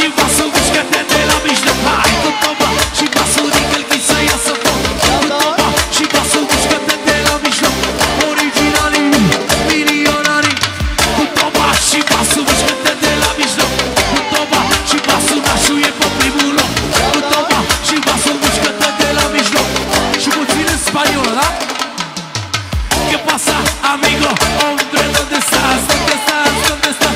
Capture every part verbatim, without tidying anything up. și vasul mișcă-te de la mijloc. Hai cu bomba și vasul încălchi să iasă foc. Cu bomba și vasul mișcă-te de la mijloc. Originalii, milionarii. Cu bomba și vasul mișcă-te de la mijloc. Cu bomba și vasul nașul e pe primul loc. Cu bomba și vasul mișcă-te de la mijloc. Și puțin în spaniol, da? Que pasa, amigo? Hombre, donde estás? Donde estás? Donde estás?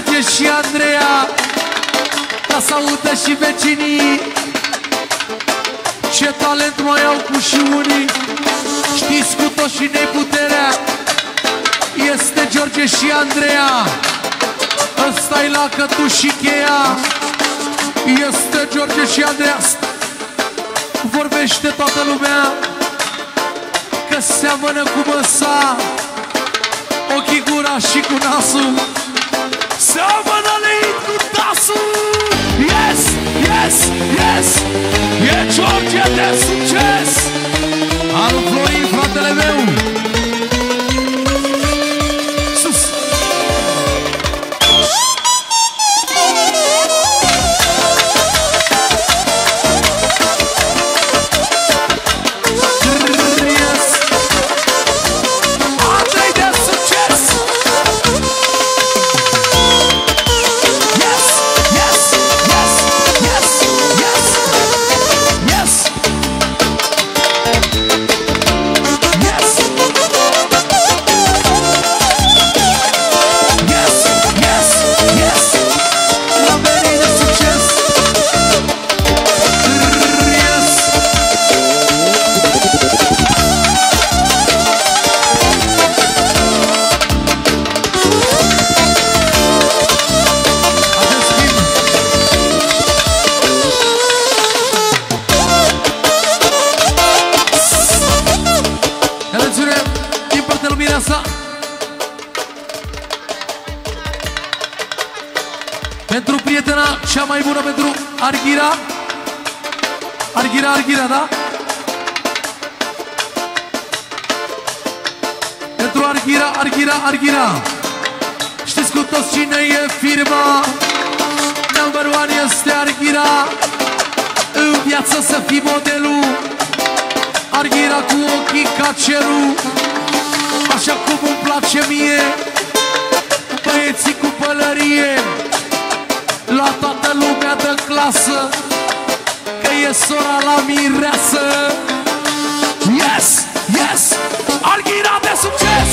Și Andreea, dar salută și vecinii. Ce talent mai au cu și unii. Știți cu toți și ne-i puterea. Este George și Andreea. Ăsta-i lacătul și cheia. Este George și Andreea. Vorbește toată lumea că seamănă cu măsa. Ochii, gura și cu nasul. Seamănă leit cu tasul. Yes, yes, yes. E George de succes. Al Florin, fratele meu. Sus. Yes. Andreea de succes. Pentru prietena cea mai bună, pentru Arghira. Arghira, Arghira, da? Pentru Arghira, Arghira, Arghira. Știți cu toți cine e firma. Number one este Arghira. În viață să fii modelul. Arghira cu ochii ca cerul. Așa cum îmi place mie. Băieții cu pălărie. La toată lumea dă clasă, că e sora la mireasă. Yes, yes, Arghira de succes!